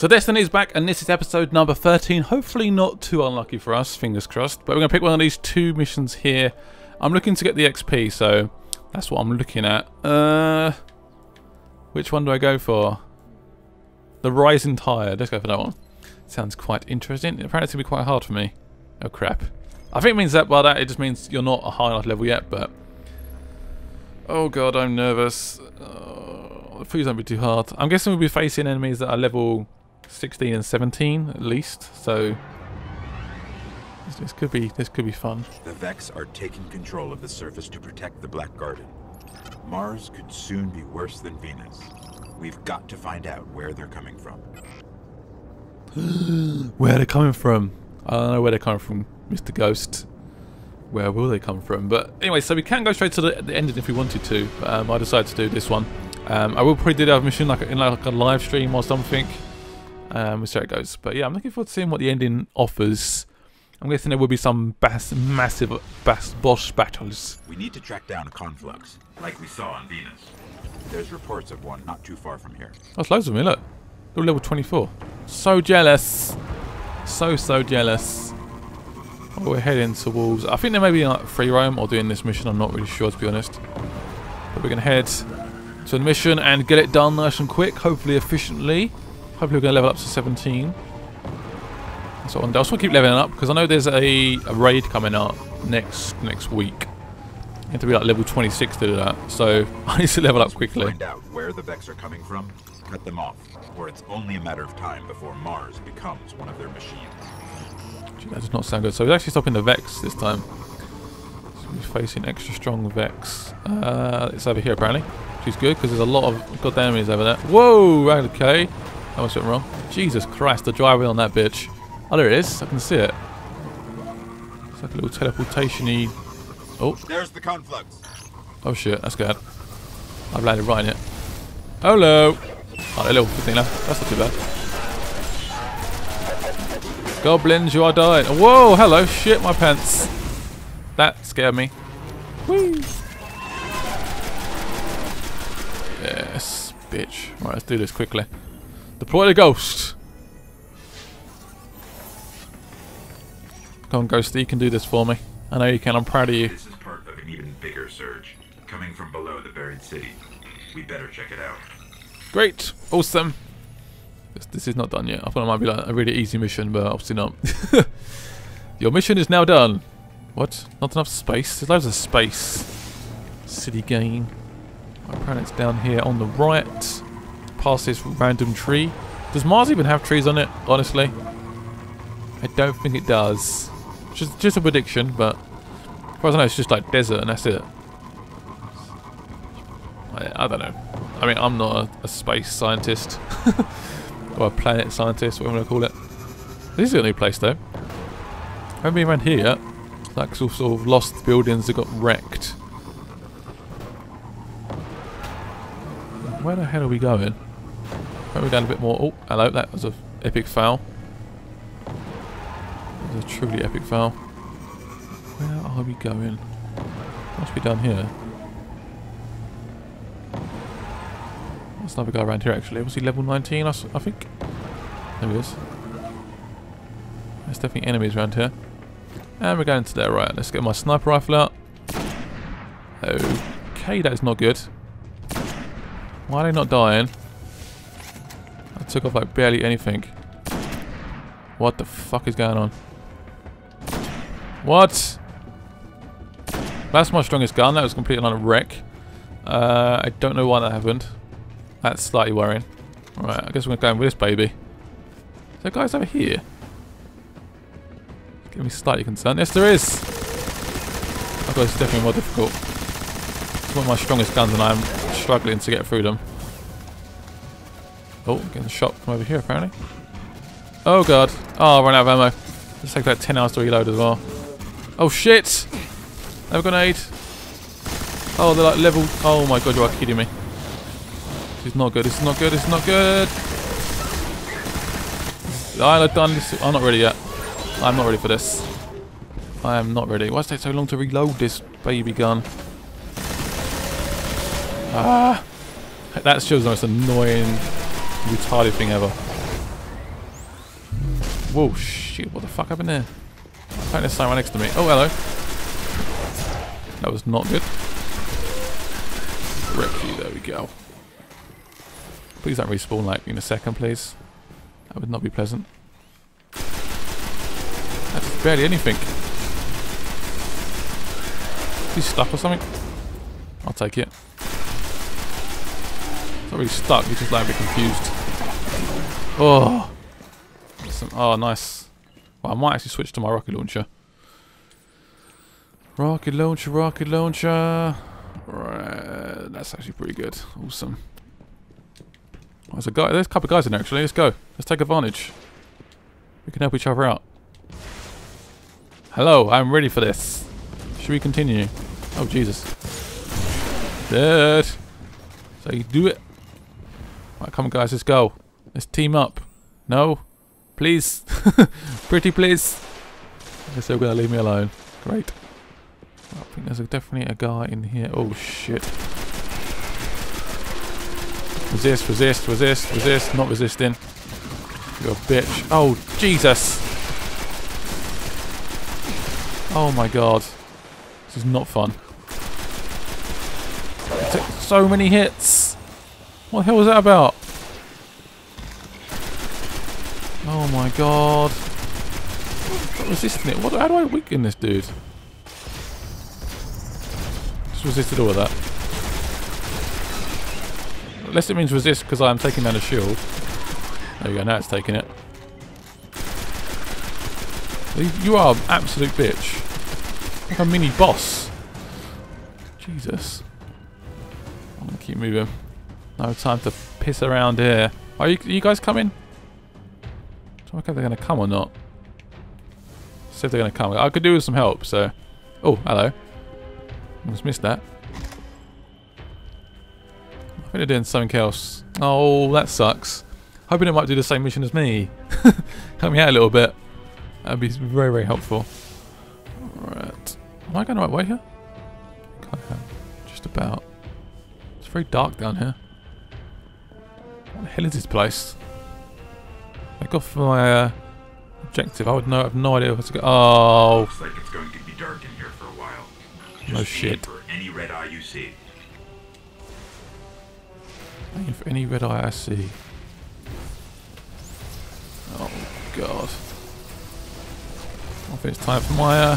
So Destiny is back, and this is episode number 13. Hopefully not too unlucky for us, fingers crossed. But we're going to pick one of these two missions here. I'm looking to get the XP, so that's what I'm looking at. Which one do I go for? The Rising Tide. Let's go for that one. Sounds quite interesting. Apparently it's going to be quite hard for me. Oh, crap. I think it means that by that, it just means you're not a high enough level yet, but... Oh, God, I'm nervous. Please don't be too hard. I'm guessing we'll be facing enemies that are level... 16 and 17 at least, so this could be fun. The Vex are taking control of the surface to protect the Black Garden. Mars could soon be worse than Venus. We've got to find out where they're coming from. Where they're coming from? I don't know where they're coming from, Mr. Ghost. Where will they come from? But anyway, so we can go straight to the ending if we wanted to. I decided to do this one. I will probably do the other mission like a live stream or something. We'll see how it goes, but yeah, I'm looking forward to seeing what the ending offers. I'm guessing there will be some massive boss battles. We need to track down conflux, like we saw on Venus. There's reports of one not too far from here. That's loads of me. Look, they're level 24. So jealous, so jealous. Oh, we're heading towards. I think there may be like free roam or doing this mission. I'm not really sure, to be honest. But we're gonna head to the mission and get it done nice and quick, hopefully efficiently. Hopefully we're going to level up to 17. That's what I want to do. I just want to keep leveling up because I know there's a raid coming up next week. You have to be like level 26 to do that, so I need to level up quickly. Find out where the Vex are coming from, cut them off, or it's only a matter of time before Mars becomes one of their machines. Gee, that does not sound good. So we're actually stopping the Vex this time. So we're facing extra strong Vex. It's over here apparently, which is good because there's a lot of goddamn enemies over there. Whoa, okay. That must have been wrong. Jesus Christ, the dry wheel on that bitch. Oh, there it is. I can see it. It's like a little teleportation-y. Oh. There's the conflux. Oh, shit. That's good. I've landed right in it. Hello. Oh, a little thing left. That's not too bad. Goblins, you are dying. Whoa, hello. Shit, my pants. That scared me. Woo. Yes, bitch. Right, let's do this quickly. Deploy the Ghost. Come on, Ghost, you can do this for me. I know you can. I'm proud of you. This is part of an even bigger surge coming from below the buried city. We better check it out. Great, awesome. This is not done yet. I thought it might be like a really easy mission, but obviously not. Your mission is now done. What? Not enough space? There's loads of space. City game. My planet's down here on the right. Past this random tree. Does Mars even have trees on it? Honestly, I don't think it does. Just a prediction, but as far as I know, it's just like desert, and that's it. I don't know. I mean, I'm not a space scientist or a planet scientist, whatever you want to call it. This is a new place, though. I haven't been around here. Like sort of lost buildings that got wrecked. Where the hell are we going? We're down a bit more. Oh, hello. That was an epic foul. That was a truly epic foul. Where are we going? Must be down here. There's another guy around here, actually. Was he level 19, I think? There he is. There's definitely enemies around here. And we're going to there, right. Let's get my sniper rifle out. Okay, that is not good. Why are they not dying? I took off like barely anything. What the fuck is going on? What? That's my strongest gun. That was completely on a wreck. I don't know why that happened. That's slightly worrying. Alright, I guess we're going with this baby. Is there guys over here? Give me slightly concerned. Yes, there is! Oh god, it's definitely more difficult. It's one of my strongest guns and I am struggling to get through them. Oh, getting shot from over here apparently. Oh god. Oh, I ran out of ammo. It's like 10 hours to reload as well. Oh shit! I have a grenade. Oh, they're like level. Oh my god, you are kidding me. This is not good. This is not good. This is not good. I've done this. I'm not ready yet. I'm not ready for this. I am not ready. Why does it take so long to reload this baby gun? Ah! That's just the most annoying, retarded thing ever. Whoa, shoot, what the fuck happened there? I found this sign right next to me. Oh, hello. That was not good. Wreck you, there we go. Please don't respawn like in a second, please. That would not be pleasant. That's barely anything. He's stuck or something? I'll take it. He's not really stuck, he's just like a bit confused. Oh! Oh, nice. Well, I might actually switch to my rocket launcher. Rocket launcher, rocket launcher. Right, that's actually pretty good. Awesome. Oh, there's a guy. There's a couple of guys in there actually. Let's go. Let's take advantage. We can help each other out. Hello, I'm ready for this. Should we continue? Oh Jesus! Dead. So you do it. Right, come on, guys. Let's go. Let's team up. No, please. Pretty please. I guess they're gonna leave me alone. Great. I think there's definitely a guy in here. Oh shit. Resist, resist, resist, resist. Not resisting. You're a bitch. Oh, Jesus. Oh my god. This is not fun. I took so many hits. What the hell was that about? Oh my god. I'm not resisting it. What, how do I weaken this dude? Resisted all of that. Unless it means resist because I'm taking down a shield. There we go, now it's taking it. You are an absolute bitch. Like a mini boss. Jesus. I'm going to keep moving. No time to piss around here. Are you guys coming? I don't know if they're going to come or not. See if they're going to come. I could do with some help, so. Oh, hello. I just missed that. I think they're doing something else. Oh, that sucks. Hoping it might do the same mission as me. Help me out a little bit. That'd be very, very helpful. Alright. Am I going the right way here? Just about. It's very dark down here. What the hell is this place? I got for my objective. I have no idea where to go. Oh. Looks like it's going to be dark in here for a while. No shit. For any red eye you see. Aim for any red eye I see. Oh god. I think it's time for my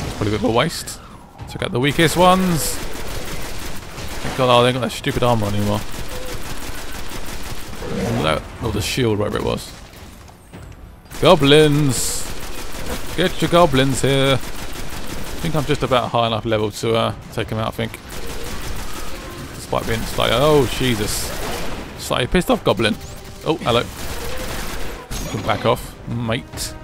It's probably a bit of a waste. Took out the weakest ones. Thank god, oh, they ain't got that stupid armor anymore. Oh, the shield, whatever it was. Goblins! Get your goblins here. I think I'm just about high enough level to take them out, I think. Despite being slightly... Oh, Jesus. Slightly pissed off, goblin. Oh, hello. Back off, mate.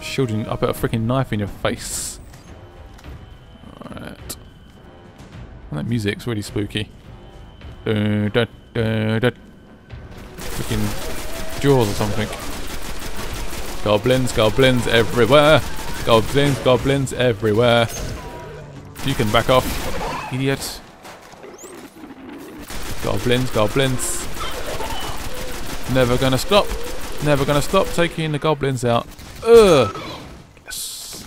Shielding... I put a freaking knife in your face. Alright. That music's really spooky. Freaking Jaws or something. Goblins, goblins everywhere. Goblins, goblins everywhere. You can back off, idiot. Goblins, goblins. Never gonna stop. Never gonna stop taking the goblins out. Ugh. Yes.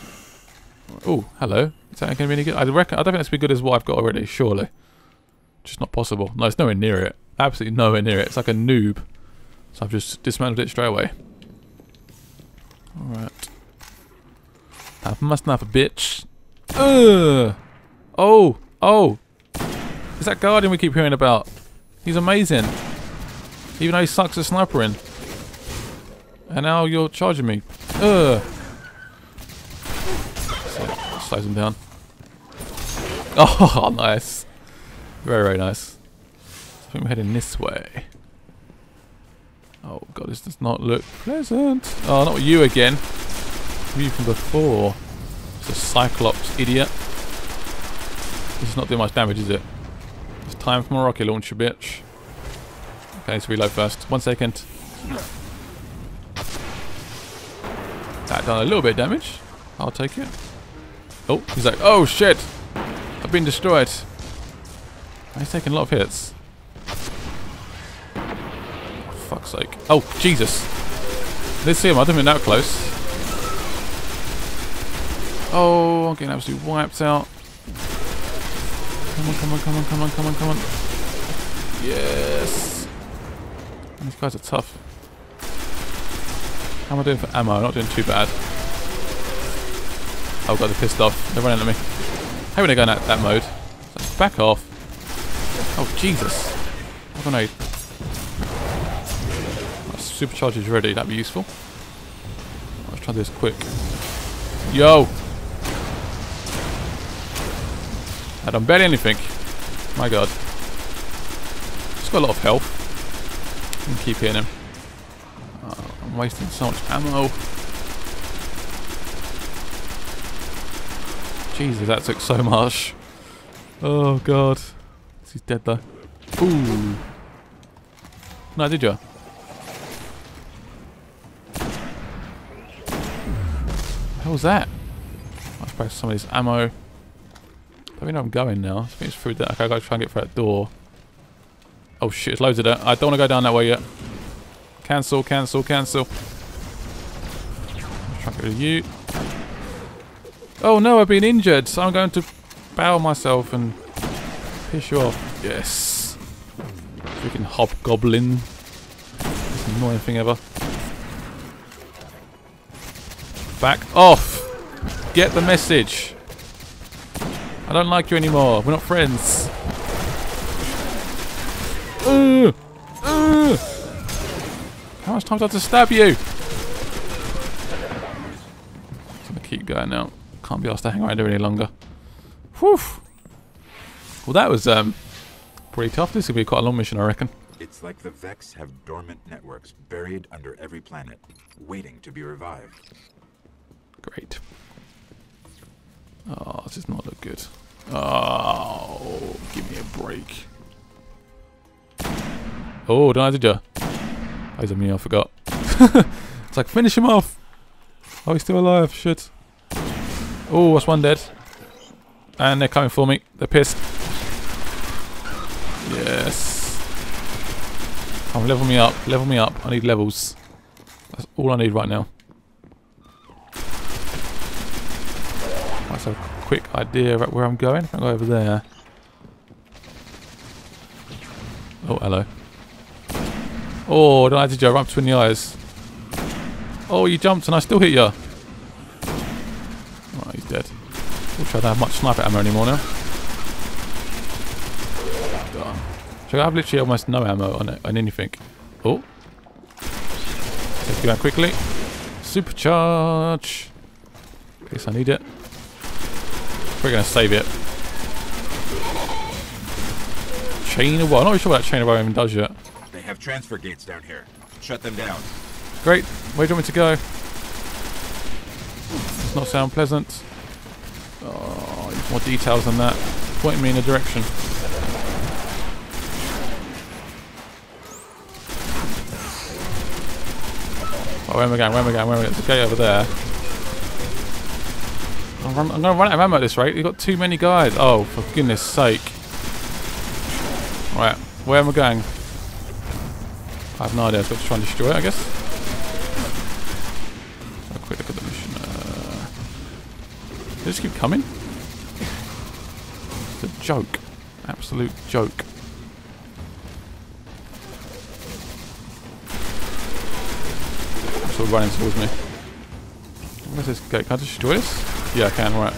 Oh, hello. Is that gonna be any good? I reckon. I don't think that's be good as what I've got already. Surely. Just not possible. No, it's nowhere near it. Absolutely nowhere near it. It's like a noob. So I've just dismantled it straight away. Alright. I must not have a bitch. Ugh. Oh! Oh! Is that Guardian we keep hearing about? He's amazing. Even though he sucks at snipering. And now you're charging me. Ugh. So, slows him down. Oh, nice. Very, very nice. I think we're heading this way. Oh god, this does not look pleasant. Oh, not you again. You from before. It's a Cyclops idiot. This is not doing much damage, is it? It's time for my rocket launcher, bitch. Okay, let's reload first. 1 second. That done a little bit of damage. I'll take it. Oh, he's like, oh shit! I've been destroyed. He's taking a lot of hits. fuck's sake. Oh, Jesus. I didn't see him. I didn't mean that close. Oh, I'm getting absolutely wiped out. Come on, come on, come on, come on, come on, come on. Yes. These guys are tough. How am I doing for ammo? I'm not doing too bad. Oh God, they're pissed off. They're running at me. How are they going at that mode? Let's back off. Oh Jesus. What a grenade. My supercharger's ready. That'd be useful. Let's try this quick. Yo! I done barely anything. My God. He's got a lot of health. I can keep hitting him. Oh, I'm wasting so much ammo. Jesus, that took so much. Oh God. He's dead though. Ooh. No, did you? How was that? I suppose some of this ammo. I don't know where I'm going now. I think it's through that. Okay, I gotta try and get through that door. Oh shit, there's loads of that. I don't wanna go down that way yet. Cancel, cancel, cancel. I'll try and get rid of you. Oh no, I've been injured, so I'm going to bow myself and piss you off. Yes. Freaking hobgoblin. Most annoying thing ever. Back off! Get the message. I don't like you anymore. We're not friends. How much time do I have to stab you? I'm gonna keep going now. Can't be asked to hang around here any longer. Whew. Well, that was pretty tough. This could be quite a long mission, I reckon. It's like the Vex have dormant networks buried under every planet, waiting to be revived. Great. Oh, this does not look good. Oh, give me a break. Oh, did I do that? Oh, he's on me, I forgot. It's like, finish him off. Oh, he's still alive, shit. Oh, that's one dead. And they're coming for me. They're pissed. Yes. Come on, level me up. Level me up. I need levels. That's all I need right now. That's a quick idea about where I'm going. If I go over there. Oh, hello. Oh, did I right between the eyes? Oh, you jumped and I still hit you. Oh, he's dead. I wish I don't have much sniper ammo anymore now. So I have literally almost no ammo on anything. Oh. Take you out quickly. Supercharge. In case I need it. We're going to save it. Chain of woe. I'm not really sure what that chain of woe even does yet. They have transfer gates down here. Shut them down. Great. Where do you want me to go? Does not sound pleasant. Oh, more details than that. Point me in a direction. Oh, where am I going? Where am I going? Where am I going? There's a gate over there. I'm going to run out of ammo at this rate. We've got too many guys. Oh, for goodness sake. Right, where am I going? I have no idea. I've got to try and destroy it, I guess. Let's have a quick look at the mission. They just keep coming? It's a joke. Absolute joke. They're still running towards me. Where's this gate? Can I destroy this? Yeah, I can, right.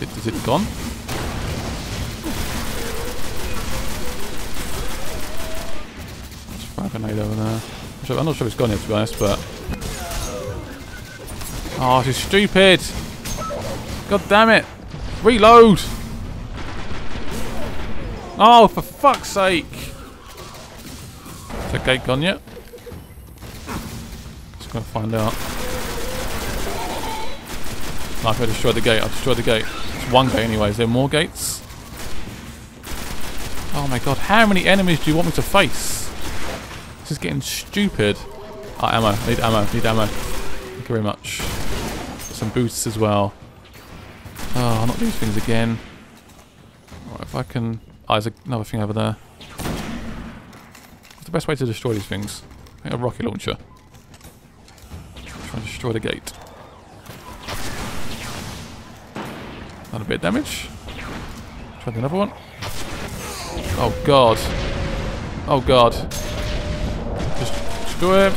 Is it gone? Let's fire a grenade over there. I'm not sure if it's gone yet, to be honest, but... Oh, she's stupid! God damn it! Reload! Oh, for fuck's sake! Is that gate gone yet? Just gonna find out. I've destroyed the gate. I've destroyed the gate. It's one gate anyway. Is there more gates? Oh my God. How many enemies do you want me to face? This is getting stupid. Oh, ammo. Need ammo. Need ammo. Thank you very much. Some boosts as well. Oh, not these things again. Alright, if I can... Oh, there's another thing over there. the best way to destroy these things? I think a rocket launcher. Try and destroy the gate. Another bit of damage. Try another one. Oh god. Oh god. Just destroy it.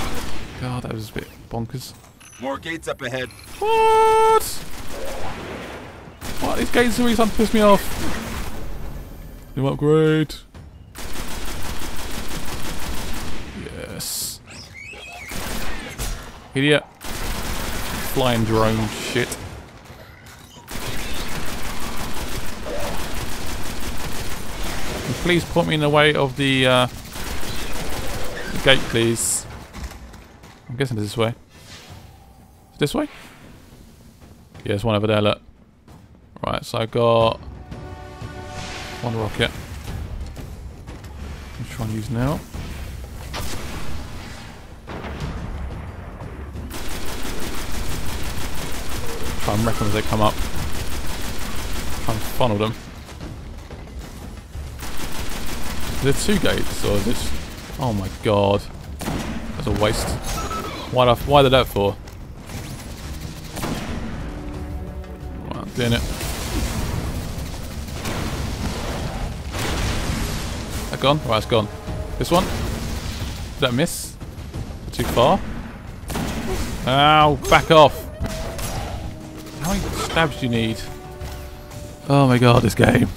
God, that was a bit bonkers. More gates up ahead. What? What? These gates are really starting to piss me off. New upgrade. Yes. Idiot. Flying drone shit. And please put me in the way of the gate, please. I'm guessing it's this way. It's this way? Yeah, there's one over there, look. Right, so I've got one rocket. I'm trying to use now. Try and wreck them as they come up. Try and funnel them. Is there two gates or is it? Oh my god. That's a waste. Why did that for? Well, I'm doing it. That gone? Right, it's gone. This one? Did that miss? Too far? Ow, back off. How many stabs do you need? Oh my god, this game.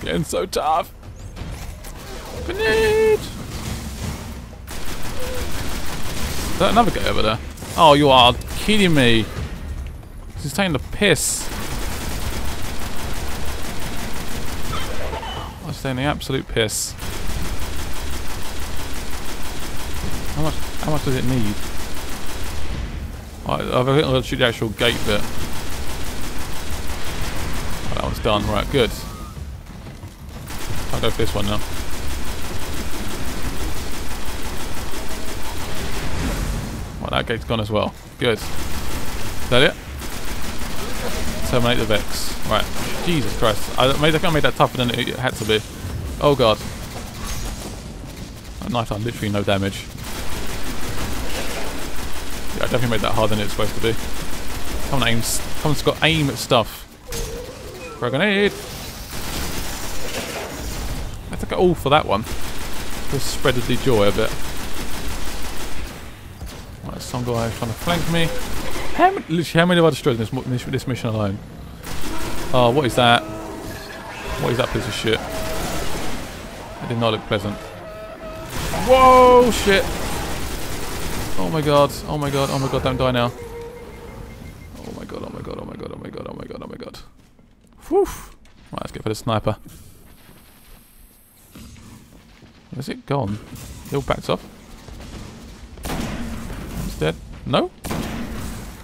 Getting so tough. Grenade! Is that another guy over there? Oh, you are kidding me. He's taking the piss. I'm taking the absolute piss. How much does it need? Right, I think I'll shoot the actual gate bit. Right, that one's done. Right, good. I'll go for this one now. Right, that gate's gone as well. Good. Is that it? Terminate the Vex. Right. Jesus Christ. I think I made that tougher than it had to be. Oh god. That knife done literally no damage. Yeah, I definitely made that harder than it's supposed to be. Come on, aim. Come on, Scott. Aim at stuff. Throw a grenade. I took it all for that one. Just spread the joy a bit. Right, some guy trying to flank me. How many have I destroyed in this mission alone? Oh, what is that? What is that piece of shit? It did not look pleasant. Whoa, shit. Oh my god, oh my god, oh my god, don't die now. Oh my god, oh my god, oh my god, oh my god, oh my god, oh my god. Whew. Right, let's get for the sniper. Is it gone? It all backs off. He's dead. No?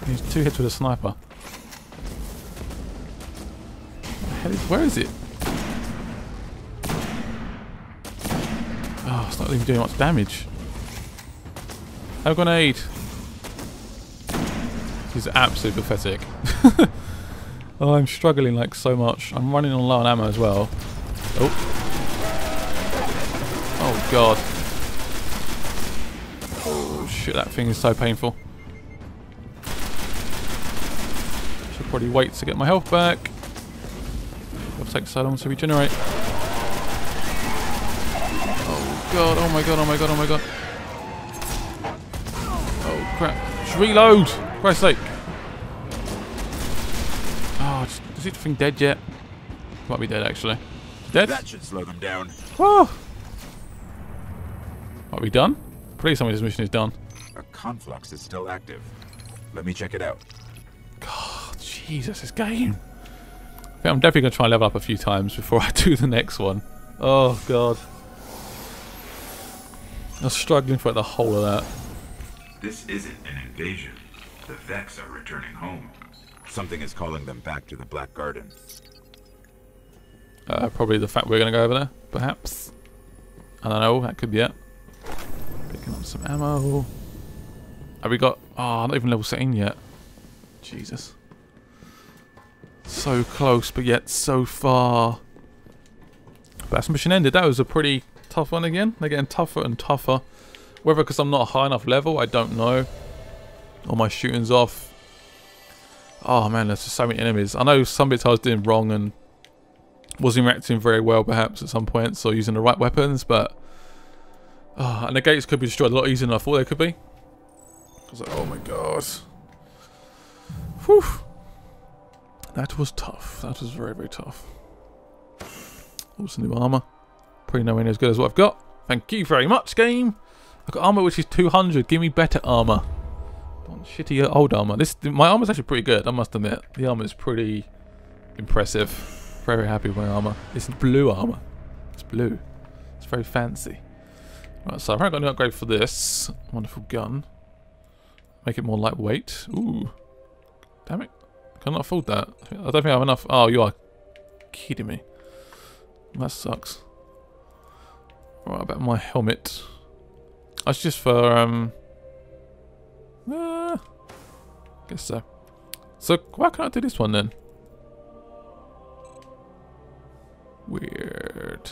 He's two hits with a sniper. Where is it? Oh, it's not even doing much damage. No grenade. This is absolutely pathetic. Oh, I'm struggling like so much. I'm running on low on ammo as well. Oh. Oh god. Oh shit, that thing is so painful. Should probably wait to get my health back. It'll take so long to regenerate. Oh god, oh my god, oh my god, oh my god. Oh crap. Just reload! For Christ's sake. Oh, is it thing dead yet? Might be dead actually. Dead? That should slow them down. Whoa! Are we done? Please tell me this mission is done. A conflux is still active. Let me check it out. God, Jesus, this game. I'm definitely going to try and level up a few times before I do the next one. Oh, God. I was struggling for the whole of that. This isn't an invasion. The Vex are returning home. Something is calling them back to the Black Garden. Probably the fact we're going to go over there, perhaps. I don't know, that could be it. Picking up some ammo. Have we got... Oh, I'm not even level set in yet. Jesus. So close, but yet so far. But that's mission ended. That was a pretty tough one again. They're getting tougher and tougher. Whether because I'm not a high enough level, I don't know. Or my shooting's off. Oh man, there's just so many enemies. I know some bits I was doing wrong and wasn't reacting very well perhaps at some points, or using the right weapons, but... Oh, and the gates could be destroyed a lot easier than I thought they could be. I was like, oh my god. Whew. That was tough. That was very, very tough. Also new armor. Probably nowhere near as good as what I've got. Thank you very much, game. I've got armor which is 200. Give me better armor. Don't shitty old armor. My armor's actually pretty good, I must admit. The armor is pretty impressive. Very, very happy with my armor. It's blue armor. It's blue. It's very fancy. Right, so I've got an upgrade for this wonderful gun. Make it more lightweight. Ooh. Damn it. Can I not afford that? I don't think I have enough. Oh, you are kidding me. That sucks. Right, about my helmet. That's just for, guess so. So, why can't I do this one then? Weird.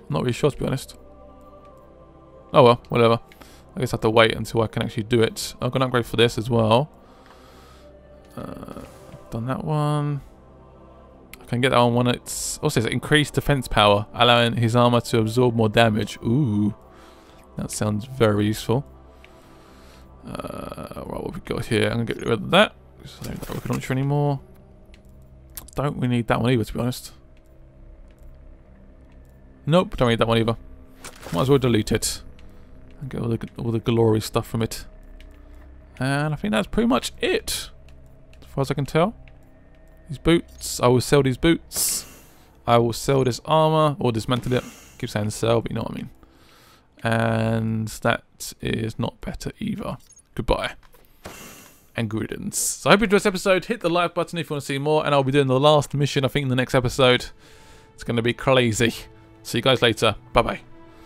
I'm not really sure, to be honest. Oh well, whatever. I guess I have to wait until I can actually do it. I've got an upgrade for this as well. Done that one. I can get that on one. It's also increased defense power, allowing his armor to absorb more damage. Ooh, that sounds very useful. Right, what have we got here? I'm gonna get rid of that. So I don't have a launcher anymore. Don't we need that one either? To be honest. Nope, don't need that one either. Might as well delete it and get all the glory stuff from it. And I think that's pretty much it. As far as I can tell. These boots. I will sell these boots. I will sell this armor. Or dismantle it. I keep saying sell, but you know what I mean. And that is not better either. Goodbye. And greetings. So I hope you enjoyed this episode. Hit the like button if you want to see more. And I'll be doing the last mission, I think, in the next episode. It's going to be crazy. See you guys later. Bye-bye.